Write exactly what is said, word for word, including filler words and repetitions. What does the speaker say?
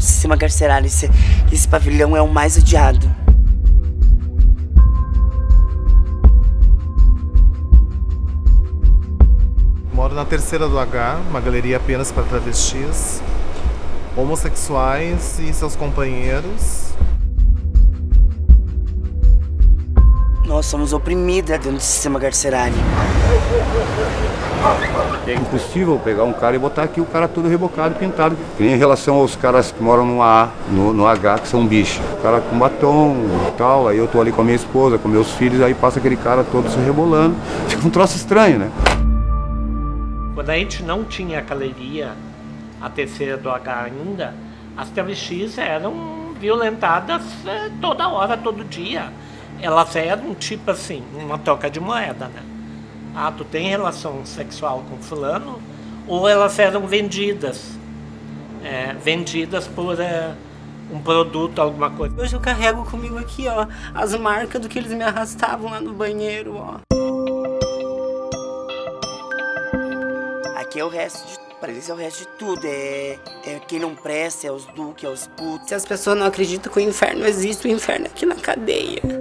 do sistema carcerário. Esse, esse pavilhão é o mais odiado. Moro na terceira do agá, uma galeria apenas para travestis, homossexuais e seus companheiros. Nós somos oprimidos dentro do sistema carcerário. É impossível pegar um cara e botar aqui o cara todo rebocado, pintado. Em relação aos caras que moram no A, no, no agá, que são bichos. O cara com batom e tal, aí eu tô ali com a minha esposa, com meus filhos, aí passa aquele cara todo se rebolando. Fica um troço estranho, né? Quando a gente não tinha a galeria, a terceira do agá ainda, as travestis eram violentadas toda hora, todo dia. Elas eram tipo assim, uma troca de moeda, né? Ah, tu tem relação sexual com fulano? Ou elas eram vendidas, é, vendidas por é, um produto, alguma coisa. Hoje eu carrego comigo aqui, ó, as marcas do que eles me arrastavam lá no banheiro, ó. Aqui é o resto de tudo. Para eles é o resto de tudo, é, é quem não presta, é os duques, é os putos. Se as pessoas não acreditam que o inferno existe, o inferno é aqui na cadeia.